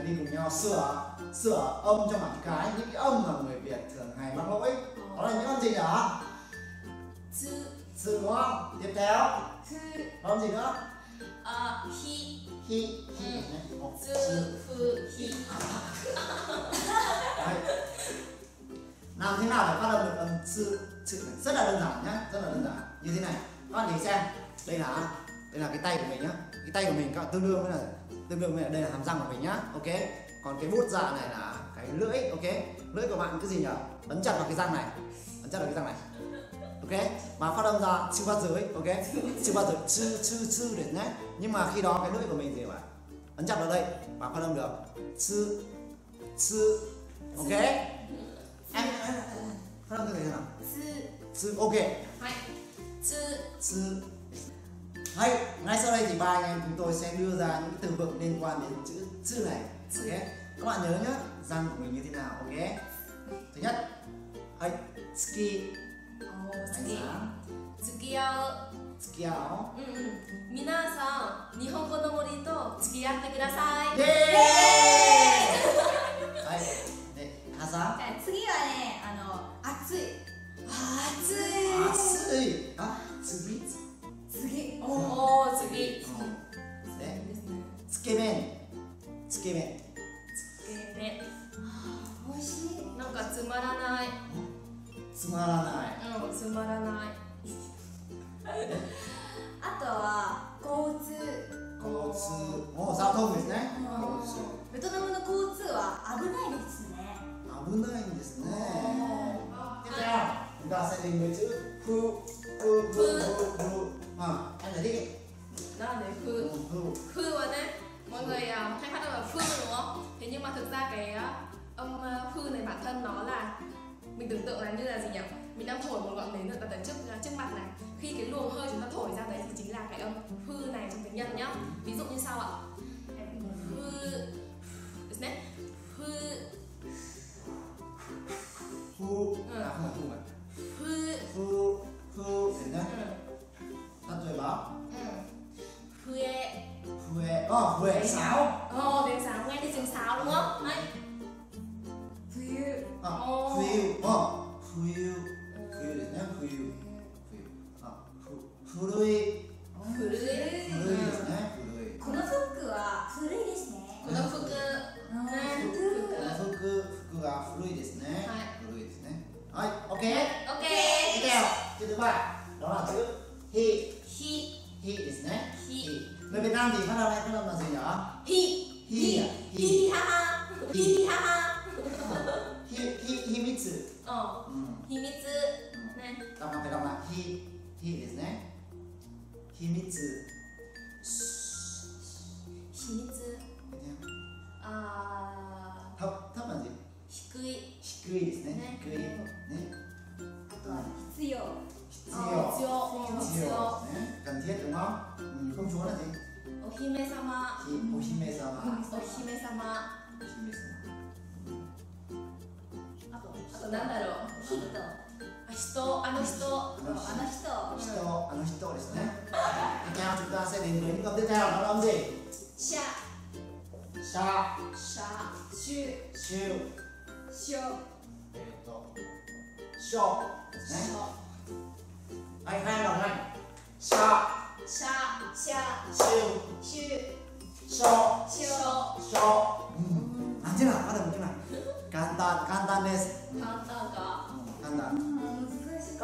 phải đi cùng nhau sửa âm cho mặt cái. Những cái âm mà người Việt thường ngày mắc lỗi đó là những âm gì nhở? Chữ đúng không? Tiếp theo âm gì nữa? Hi hi hi. Làm thế nào để phát âm được âm chữ? Rất là đơn giản nhá, rất là đơn giản. Như thế này, các bạn nhìn xem, đây là cái tay của mình nhá, cái tay của mình các bạn tương đương với là đây là hàm răng của mình nhá, ok. Còn cái bút dạ này là cái lưỡi, ok. Lưỡi của bạn cái gì nhở? Ấn chặt vào cái răng này, ok. Mà phát âm ra chữ phát dưới, ok. Chữ phát dưới chữ để nhé. Nhưng mà khi đó cái lưỡi của mình gì vậy? Ấn chặt vào đây và phát âm được chữ, ok. Phát âm như thế nào? Chữ, ok. Chữ. Hay, ngay sau đây thì ba anh em chúng tôi sẽ đưa ra những từ vựng liên quan đến chữ chữ này, ok. Các bạn nhớ nhé, răng của mình như thế nào, ok. Thứ nhất, hay, ski. Tsukiao. Minasan, Nihongo no mori to tsukiatte kudasai. Các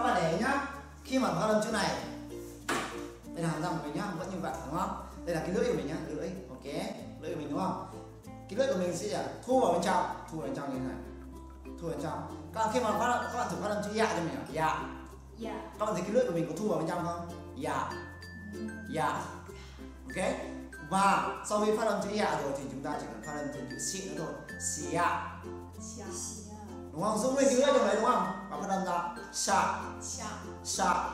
bạn để ý nhá, khi mà phát âm chữ này, đây là hàm răng của mình nhá, vẫn như vậy đúng không? Đây là cái lưỡi của mình nhá, lưỡi, ok, lưỡi của mình đúng không? Cái lưỡi của mình sẽ thu vào bên trong như thế này, thu vào bên trong. Các bạn khi mà các bạn thử phát âm chữ dạ cho mình nhá, dạ. Dạ. Các bạn thấy cái lưỡi của mình có thu vào bên trong không? Dạ. Dạ. Ok. Và sau khi phát âm chữ dạ rồi thì chúng ta chỉ cần phát âm thêm chữ xị nữa thôi, xị dạ. Đúng không? Giữ nguyên cái lưỡi trong đấy đúng không? Và phát âm ra xạ xạ,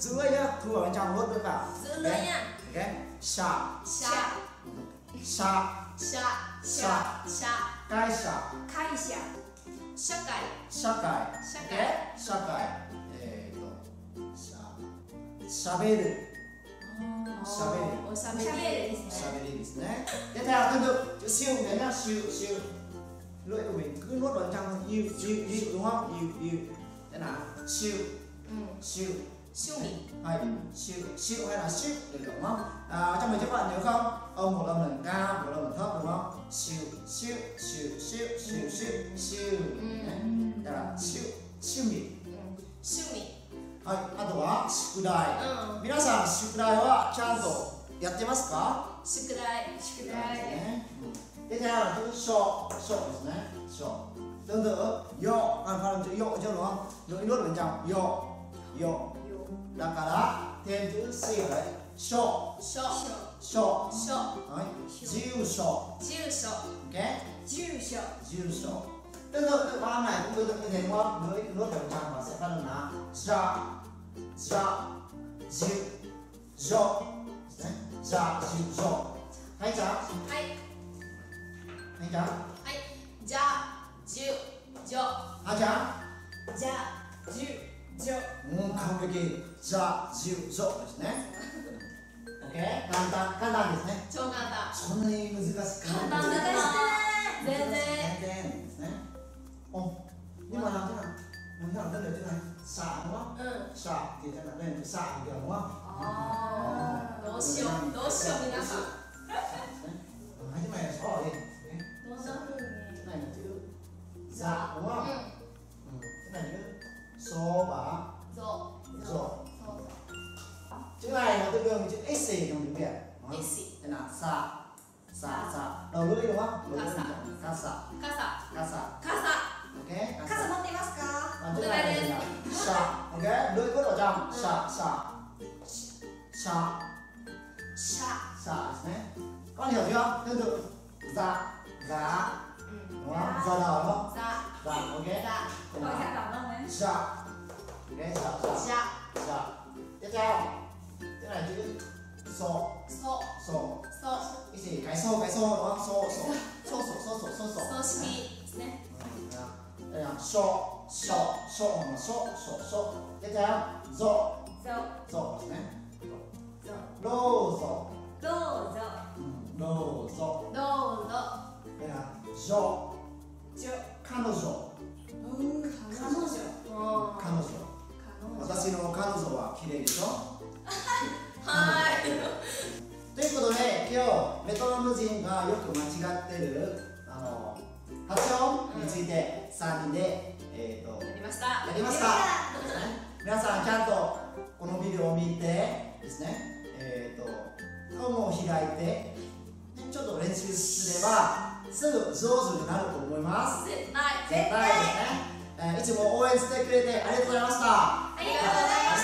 giữ lưỡi nhá, thu vào bên trong luôn, vào giữ lưỡi nhá, ok. Xạ xạ xạ xạ xạ, cái xạ cái xạ,社会しゃべり。おしゃべりですね。おしゃべりですね。Tiếp theo là tương tự chữ siêu, đấy là siêu siêu. Lưỡi của mình cứ nuốt vào trong you you you đúng không? You you. Thế là siêu siêu siêu mình. Hay siêu siêu hay là siêu được đúng không? Trong mình các bạn nhớ không? Ông một âm lần cao, một âm lần thấp đúng không? Siêu siêu siêu siêu siêu siêu siêu. Thế là siêu siêu mình. Siêu mình。はい、あとは宿題、皆さん宿題はちゃんとやってますか？宿題、宿題ね。で、じゃあ書、書ですね。書。どんどんよ、あのファンチよ、じゃの、よいろいろじゃん。よ、よ。だから点数するね。書、書、書、書。はい。住所、住所。OK？住所、住所。tương tự từ ba này cũng tương tự như thế đúng không? Lưỡi nuốt vào trong và sẽ phát âm là ja ja jiu jo ja jiu jo hay chả hay hay chả hay ja jiu jo hay chả ja jiu jo không được gì ja jiu jo đấy nhé. Ok,簡単ですね。超簡単。そんなに難しくない。簡単ですね。全然。Nhưng mà làm thế nào thế này? Xả đúng không? Xả thì thế nào? Đây là xả kiểu đúng không? Đối siêu mình đã xả. Hai cái này là xóa đi. Cái này là chữ dạ đúng không? Cái này chữ số bá rộ. Chữ này nó tương đương với chữ x gì trong tiếng Việt. Thế là xả xả xả đầu lưỡi đúng không? Đầu lưỡi xả xả xả xả xả xả OK。傘持っていますか？持ってないです。シャ、OK。ルイコロちゃん、シャ、シャ、シャ、シャ、シャですね。các bạn hiểu chưa? Tương tự, giá, giá, đúng không? Giá đầu đúng không? Giá, giá, OK. Giá, giá, OK, giá, giá, giá. Tiếp theo, cái này chữ số, số, số, số. Cái gì? Cái số đúng không? Số, số, số, số, số, số, số. Số gì? Nè.đây là so so so mà so so so tiếp theo do do nhé do do do do do do đây là do do kanojo kanojo kanojo 私の彼女は綺麗でしょはいということで今日ベトナム人がよく間違ってる発音について3人で、やりました皆さんちゃんとこのビデオを見てですねコムを開いてちょっと練習すればすぐ上手になると思います。絶対ですね。いつも応援してくれてありがとうございました。ありがとうございました。